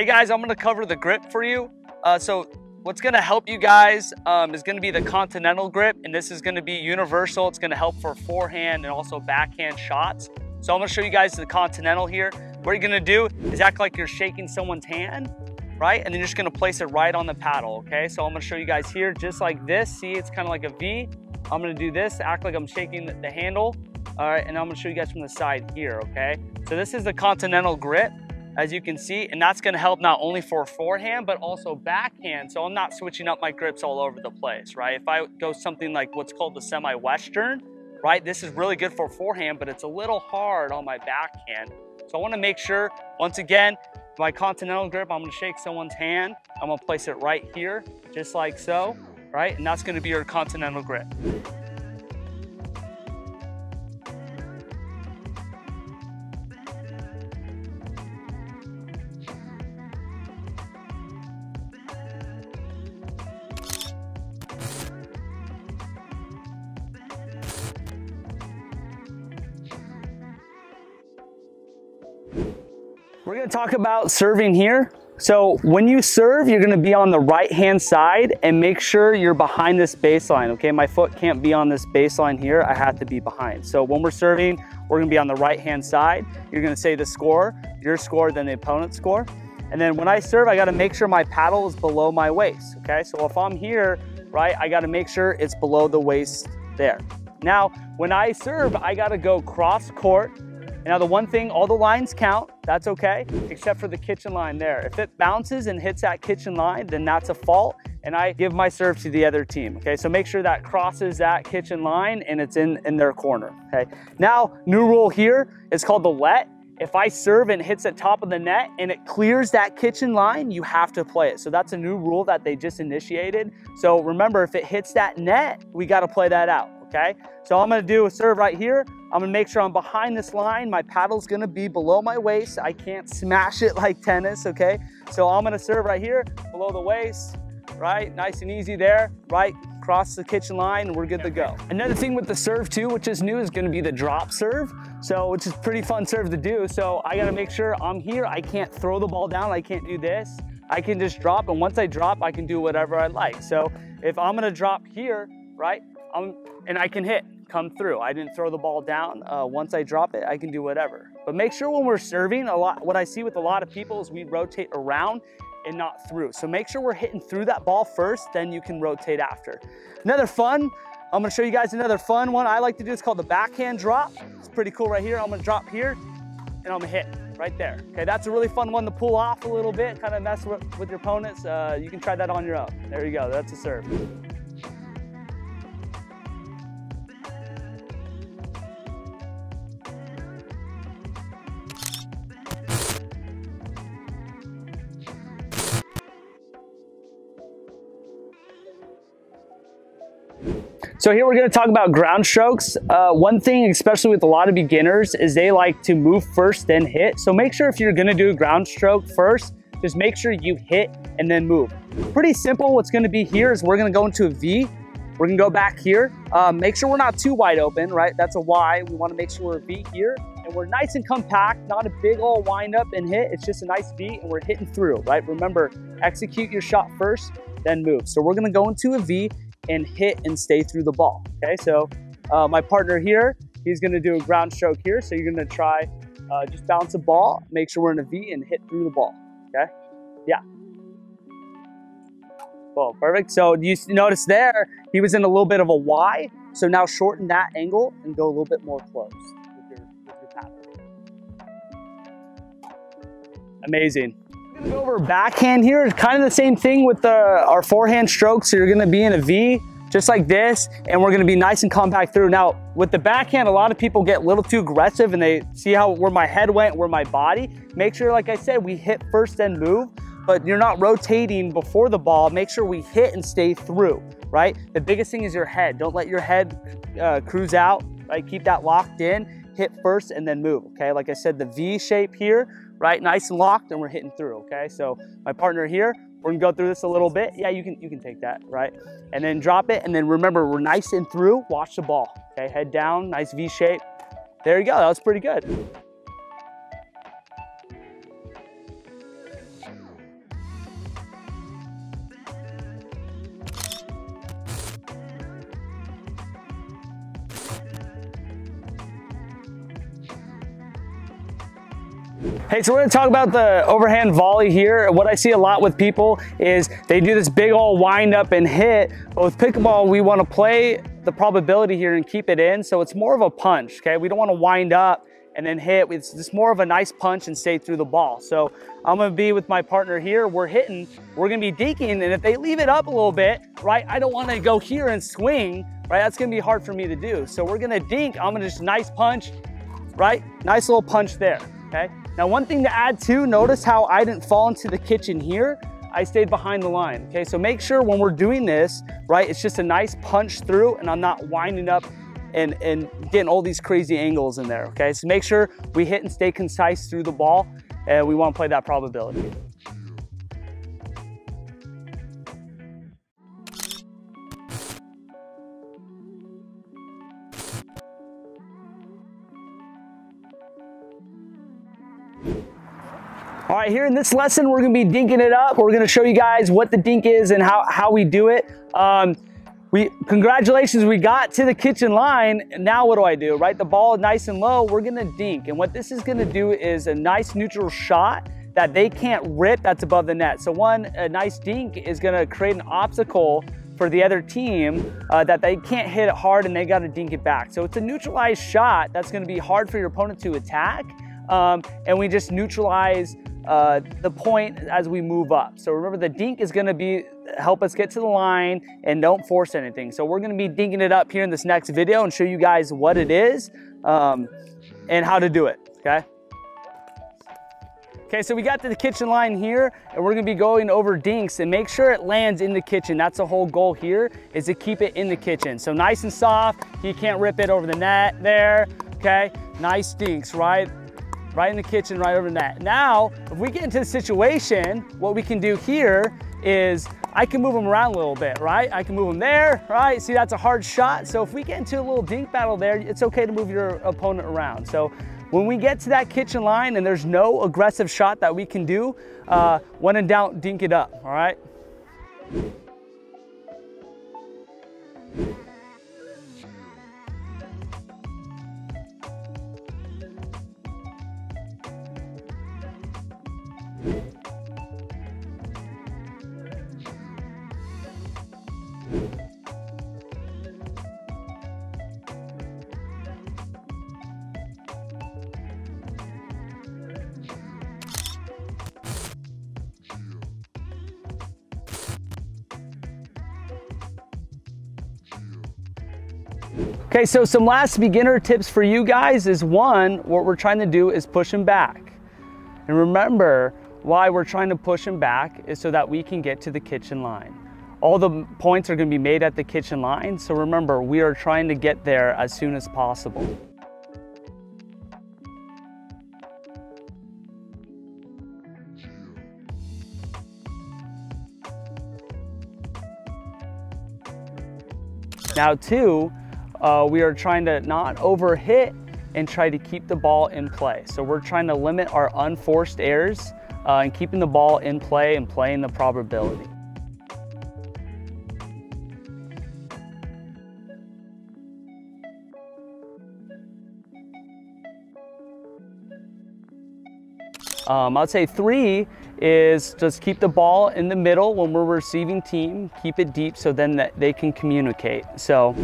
Hey guys, I'm gonna cover the grip for you. So what's gonna help you guys is gonna be the continental grip, and this is gonna be universal. It's gonna help for forehand and also backhand shots. So I'm gonna show you guys the continental here. What you're gonna do is act like you're shaking someone's hand, right? And then you're just gonna place it right on the paddle, okay? So I'm gonna show you guys here, just like this. See, it's kind of like a V. I'm gonna do this, act like I'm shaking the handle. All right, and I'm gonna show you guys from the side here, okay? So this is the continental grip, as you can see, and that's gonna help not only for forehand, but also backhand. So I'm not switching up my grips all over the place, right? If I go something like what's called the semi-western, right? This is really good for forehand, but it's a little hard on my backhand. So I wanna make sure, once again, my continental grip, I'm gonna shake someone's hand. I'm gonna place it right here, just like so, right? And that's gonna be your continental grip. We're gonna talk about serving here. So when you serve, you're gonna be on the right-hand side and make sure you're behind this baseline, okay? My foot can't be on this baseline here, I have to be behind. So when we're serving, we're gonna be on the right-hand side. You're gonna say the score, your score, then the opponent's score. And then when I serve, I gotta make sure my paddle is below my waist, okay? So if I'm here, right, I gotta make sure it's below the waist there. Now, when I serve, I gotta go cross-court. Now the one thing, all the lines count, that's okay, except for the kitchen line there. If it bounces and hits that kitchen line, then that's a fault, and I give my serve to the other team, okay? So make sure that crosses that kitchen line and it's in their corner, okay? Now, new rule here, it's called the let. If I serve and hits the top of the net and it clears that kitchen line, you have to play it. So that's a new rule that they just initiated. So remember, if it hits that net, we gotta play that out. Okay, so I'm gonna do a serve right here. I'm gonna make sure I'm behind this line. My paddle's gonna be below my waist. I can't smash it like tennis, okay? So I'm gonna serve right here, below the waist, right? Nice and easy there, right? Cross the kitchen line and we're good to go. Another thing with the serve too, which is new, is gonna be the drop serve. So, which is pretty fun serve to do. So I gotta make sure I'm here. I can't throw the ball down, I can't do this. I can just drop, and once I drop, I can do whatever I like. So if I'm gonna drop here, right? And I can hit, come through. I didn't throw the ball down. Once I drop it, I can do whatever. But make sure when we're serving, what I see with a lot of people is we rotate around and not through. So make sure we're hitting through that ball first, then you can rotate after. Another fun, I'm gonna show you guys another fun one I like to do. It's called the backhand drop. It's pretty cool right here. I'm gonna drop here and I'm gonna hit right there. Okay, that's a really fun one to pull off a little bit, kind of mess with your opponents. You can try that on your own. There you go, that's a serve. So here we're gonna talk about ground strokes. One thing, especially with a lot of beginners, is they like to move first, then hit. So make sure if you're gonna do a ground stroke first, just make sure you hit and then move. Pretty simple, what's gonna be here is we're gonna go into a V. We're gonna go back here. Make sure we're not too wide open, right? That's a Y. We wanna make sure we're a V here. And we're nice and compact, not a big old wind up and hit. It's just a nice V and we're hitting through, right? Remember, execute your shot first, then move. So we're gonna go into a V and hit and stay through the ball, okay? So my partner here, he's gonna do a ground stroke here. So you're gonna try, just bounce the ball, make sure we're in a V and hit through the ball, okay? Yeah. Well, perfect. So you notice there, he was in a little bit of a Y. So now shorten that angle and go a little bit more close with your paddle. Amazing. Go over backhand here. It's kind of the same thing with our forehand stroke. So you're going to be in a V just like this, and we're going to be nice and compact through. Now with the backhand, a lot of people get a little too aggressive and they see how where my head went, where my body. Make sure, like I said, we hit first then move, but you're not rotating before the ball. Make sure we hit and stay through, right? The biggest thing is your head. Don't let your head cruise out, right? Keep that locked in, hit first and then move, okay? Like I said, the V shape here, right? Nice and locked, and we're hitting through, okay? So my partner here, we're gonna go through this a little bit. Yeah, you can take that, right? And then drop it, and then remember, we're nice and through, watch the ball, okay? Head down, nice V shape. There you go, that was pretty good. Hey, so we're gonna talk about the overhand volley here. What I see a lot with people is they do this big old wind up and hit, but with pickleball, we wanna play the probability here and keep it in, so it's more of a punch, okay? We don't wanna wind up and then hit. It's just more of a nice punch and stay through the ball. So I'm gonna be with my partner here, we're hitting, we're gonna be deking, and if they leave it up a little bit, right, I don't wanna go here and swing, right? That's gonna be hard for me to do. So we're gonna dink, I'm gonna just nice punch, right? Nice little punch there, okay? Now one thing to add too, notice how I didn't fall into the kitchen here, I stayed behind the line, okay? So make sure when we're doing this, right, it's just a nice punch through and I'm not winding up and getting all these crazy angles in there, okay? So make sure we hit and stay concise through the ball, and we wanna play that probability. All right, here in this lesson, we're gonna be dinking it up. We're gonna show you guys what the dink is and how we do it. Congratulations, we got to the kitchen line. Now what do I do, right? The ball is nice and low, we're gonna dink. And what this is gonna do is a nice neutral shot that they can't rip that's above the net. So a nice dink is gonna create an obstacle for the other team that they can't hit it hard and they gotta dink it back. So it's a neutralized shot that's gonna be hard for your opponent to attack. And we just neutralize the point as we move up. So remember, the dink is gonna be help us get to the line and don't force anything. So we're gonna be dinking it up here in this next video and show you guys what it is and how to do it, okay? Okay, so we got to the kitchen line here and we're gonna be going over dinks and make sure it lands in the kitchen. That's the whole goal here, is to keep it in the kitchen. So nice and soft, you can't rip it over the net there, okay? Nice dinks, right? Right in the kitchen, right over that. Now, if we get into the situation, what we can do here is I can move them around a little bit, right? I can move them there, right? See, that's a hard shot. So if we get into a little dink battle there, it's okay to move your opponent around. So when we get to that kitchen line and there's no aggressive shot that we can do, when in doubt, dink it up, all right? Okay, so some last beginner tips for you guys is one, what we're trying to do is push them back. And remember, why we're trying to push them back is so that we can get to the kitchen line. All the points are gonna be made at the kitchen line, so remember, we are trying to get there as soon as possible. Now two, we are trying to not overhit and try to keep the ball in play. So we're trying to limit our unforced errors and keeping the ball in play and playing the probability. I'd say three is just keep the ball in the middle when we're receiving team, keep it deep so then that they can communicate. So.